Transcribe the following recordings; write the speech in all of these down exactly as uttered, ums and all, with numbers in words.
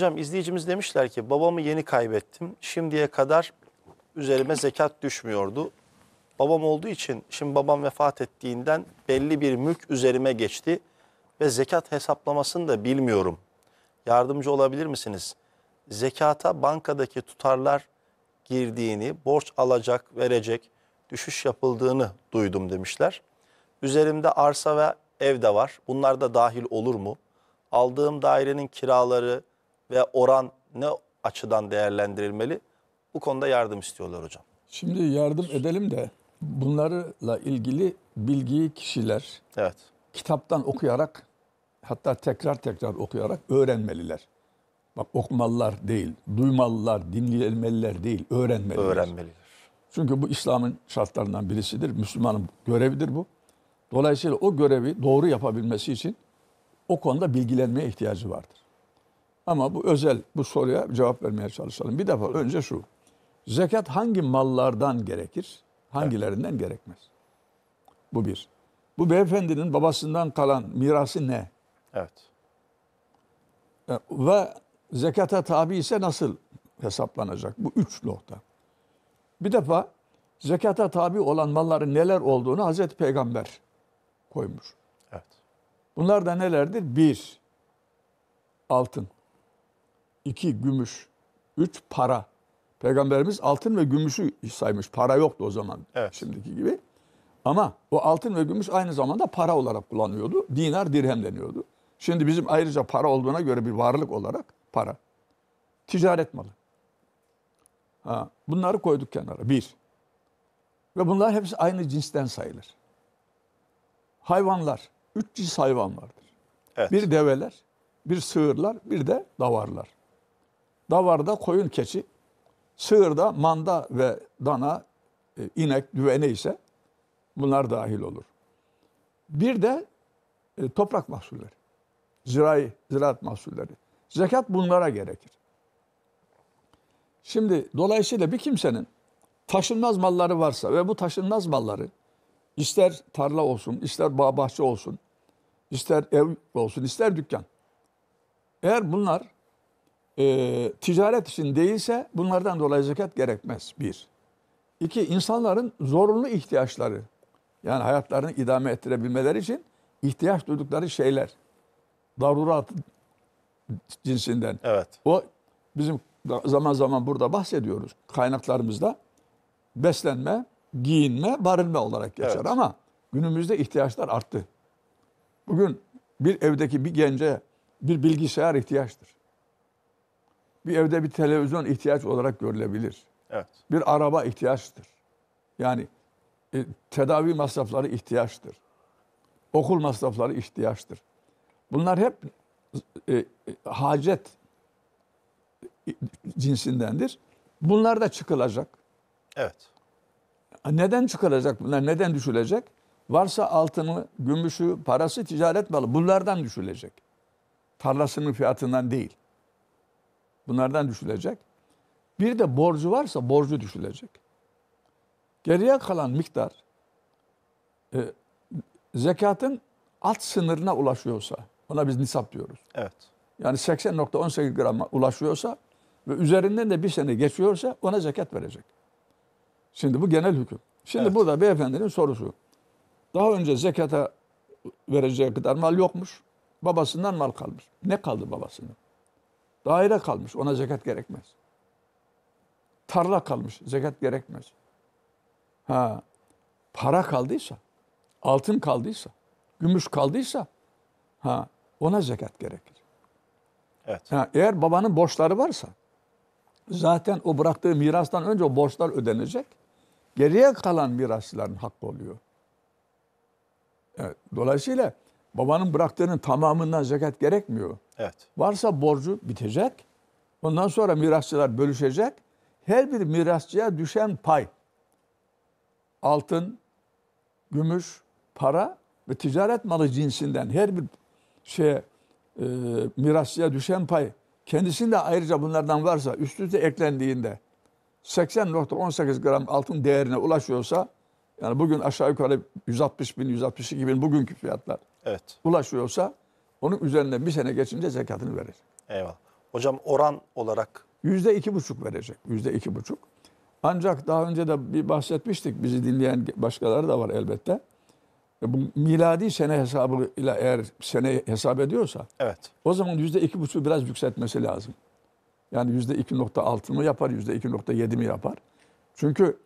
Hocam izleyicimiz demişler ki babamı yeni kaybettim. Şimdiye kadar üzerime zekat düşmüyordu. Babam olduğu için şimdi babam vefat ettiğinden belli bir mülk üzerime geçti ve zekat hesaplamasını da bilmiyorum. Yardımcı olabilir misiniz? Zekata bankadaki tutarlar girdiğini, borç alacak, verecek, düşüş yapıldığını duydum demişler. Üzerimde arsa ve ev de var. Bunlar da dahil olur mu? Aldığım dairenin kiraları ve oran ne açıdan değerlendirilmeli? Bu konuda yardım istiyorlar hocam. Şimdi yardım edelim de bunlarla ilgili bilgiyi kişiler evet. kitaptan okuyarak, hatta tekrar tekrar okuyarak öğrenmeliler. Bak okumalılar değil, duymalılar, dinlenmeliler değil, öğrenmeliler. Öğrenmeliler. Çünkü bu İslam'ın şartlarından birisidir. Müslümanın görevidir bu. Dolayısıyla o görevi doğru yapabilmesi için o konuda bilgilenmeye ihtiyacı vardır. Ama bu özel, bu soruya cevap vermeye çalışalım. Bir defa önce şu, zekat hangi mallardan gerekir, hangilerinden evet. gerekmez? Bu bir. Bu beyefendinin babasından kalan mirası ne? Evet. Ve zekata tabi ise nasıl hesaplanacak? Bu üç nokta. Bir defa zekata tabi olan malların neler olduğunu Hazreti Peygamber koymuş. Evet. Bunlar da nelerdir? Bir, altın. İki, gümüş. Üç, para. Peygamberimiz altın ve gümüşü saymış. Para yoktu o zaman evet. şimdiki gibi. Ama o altın ve gümüş aynı zamanda para olarak kullanıyordu. Dinar, dirhem deniyordu. Şimdi bizim ayrıca para olduğuna göre bir varlık olarak para. Ticaret malı. Ha, bunları koyduk kenara. Bir. Ve bunlar hepsi aynı cinsten sayılır. Hayvanlar. Üç cins hayvan vardır. Evet. Bir develer, bir sığırlar, bir de davarlar. Davarda koyun, keçi. Sığırda manda ve dana, inek, düve neyse bunlar dahil olur. Bir de e, toprak mahsulleri. Zirai, ziraat mahsulleri. Zekat bunlara gerekir. Şimdi dolayısıyla bir kimsenin taşınmaz malları varsa ve bu taşınmaz malları ister tarla olsun, ister bağ bahçe olsun, ister ev olsun, ister dükkan. Eğer bunlar e, ticaret için değilse bunlardan dolayı zekat gerekmez. Bir. İki, insanların zorunlu ihtiyaçları, yani hayatlarını idame ettirebilmeleri için ihtiyaç duydukları şeyler. Darurat cinsinden. Evet. O bizim zaman zaman burada bahsediyoruz. Kaynaklarımızda beslenme, giyinme, barınma olarak geçer. Evet. Ama günümüzde ihtiyaçlar arttı. Bugün bir evdeki bir gence bir bilgisayar ihtiyaçtır. Bir evde bir televizyon ihtiyaç olarak görülebilir. Evet. Bir araba ihtiyaçtır. Yani e, tedavi masrafları ihtiyaçtır. Okul masrafları ihtiyaçtır. Bunlar hep e, e, hacet cinsindendir. Bunlar da çıkılacak. Evet. Neden çıkılacak bunlar? Neden düşülecek? Varsa altını, gümüşü, parası, ticaret malı. Bunlardan düşülecek. Tarlasının fiyatından değil. Bunlardan düşülecek. Bir de borcu varsa borcu düşülecek. Geriye kalan miktar e, zekatın alt sınırına ulaşıyorsa, ona biz nisap diyoruz. Evet. Yani seksen nokta on sekiz grama ulaşıyorsa ve üzerinden de bir sene geçiyorsa ona zekat verecek. Şimdi bu genel hüküm. Şimdi evet. burada beyefendinin sorusu. Daha önce zekata vereceği kadar mal yokmuş. Babasından mal kalmış. Ne kaldı babasının? Daire kalmış. Ona zekat gerekmez. Tarla kalmış. Zekat gerekmez. Ha, para kaldıysa, altın kaldıysa, gümüş kaldıysa ha, ona zekat gerekir. Evet. Ha, eğer babanın borçları varsa zaten o bıraktığı mirastan önce o borçlar ödenecek. Geriye kalan mirasçıların hakkı oluyor. Evet. Dolayısıyla babanın bıraktığının tamamından zekat gerekmiyor. Evet. Varsa borcu bitecek. Ondan sonra mirasçılar bölüşecek. Her bir mirasçıya düşen pay. Altın, gümüş, para ve ticaret malı cinsinden her bir şeye e, mirasçıya düşen pay. Kendisinde ayrıca bunlardan varsa üst üste eklendiğinde seksen nokta on sekiz gram altın değerine ulaşıyorsa, yani bugün aşağı yukarı yüz altmış bin, yüz altmış iki bin bugünkü fiyatlar evet. ulaşıyorsa onun üzerinden bir sene geçince zekatını verir. Eyvallah. Hocam oran olarak? Yüzde iki buçuk verecek. Yüzde iki buçuk. Ancak daha önce de bir bahsetmiştik. Bizi dinleyen başkaları da var elbette. Bu miladi sene hesabıyla eğer sene hesap ediyorsa, evet, o zaman yüzde iki buçuk biraz yükseltmesi lazım. Yani yüzde iki nokta altı mı yapar, yüzde iki nokta yedi mi yapar? Çünkü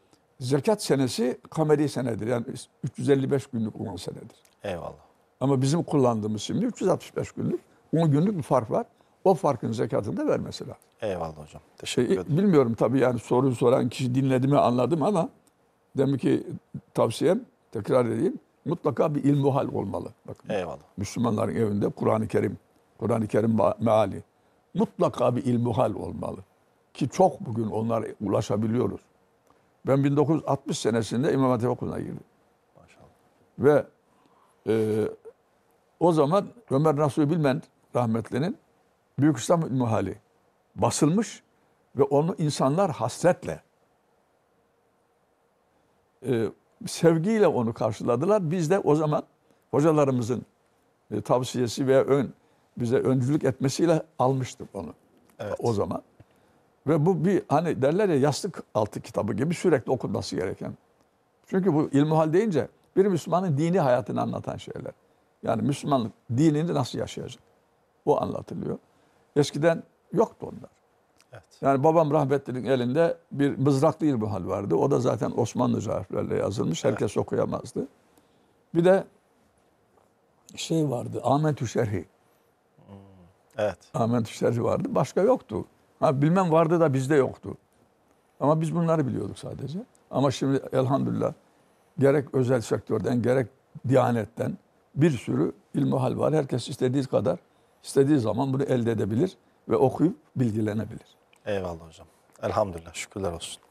zekat senesi kameri senedir. Yani üç yüz elli beş günlük olan senedir. Eyvallah. Ama bizim kullandığımız şimdi üç yüz altmış beş günlük, on günlük bir fark var. O farkın zekatını da vermesi lazım. Eyvallah hocam. Teşekkür ederim. Bilmiyorum tabii, yani soruyu soran kişi dinledi mi anladım ama demek ki tavsiyem, tekrar edeyim, mutlaka bir ilmuhal olmalı. Bakın, eyvallah. Müslümanların evinde Kur'an-ı Kerim, Kur'an-ı Kerim meali mutlaka bir ilmuhal olmalı. Ki çok bugün onlara ulaşabiliyoruz. Ben bin dokuz yüz altmış senesinde İmam Hatip Okulu'na girdim. Maşallah. Ve e, o zaman Ömer Nasuhi Bilmen rahmetlinin Büyük İslam İlmi Hali basılmış ve onu insanlar hasretle, e, sevgiyle onu karşıladılar. Biz de o zaman hocalarımızın e, tavsiyesi veya ön, bize öncülük etmesiyle almıştık onu, evet, o zaman. Ve bu bir, hani derler ya, yastık altı kitabı gibi sürekli okunması gereken. Çünkü bu ilmuhal deyince bir Müslümanın dini hayatını anlatan şeyler. Yani Müslümanlık dinini nasıl yaşayacak? O anlatılıyor. Eskiden yoktu onlar. Evet. Yani babam rahmetlinin elinde bir mızraklı ilmuhal vardı. O da zaten Osmanlıca harflerle yazılmış. Herkes, evet, okuyamazdı. Bir de şey vardı, Ahmetü Şerhi. Evet. Ahmetü Şerhi vardı. Başka yoktu. Ha, bilmem vardı da bizde yoktu. Ama biz bunları biliyorduk sadece. Ama şimdi elhamdülillah gerek özel sektörden gerek Diyanet'ten bir sürü ilmuhal var. Herkes istediği kadar, istediği zaman bunu elde edebilir ve okuyup bilgilenebilir. Eyvallah hocam. Elhamdülillah. Şükürler olsun.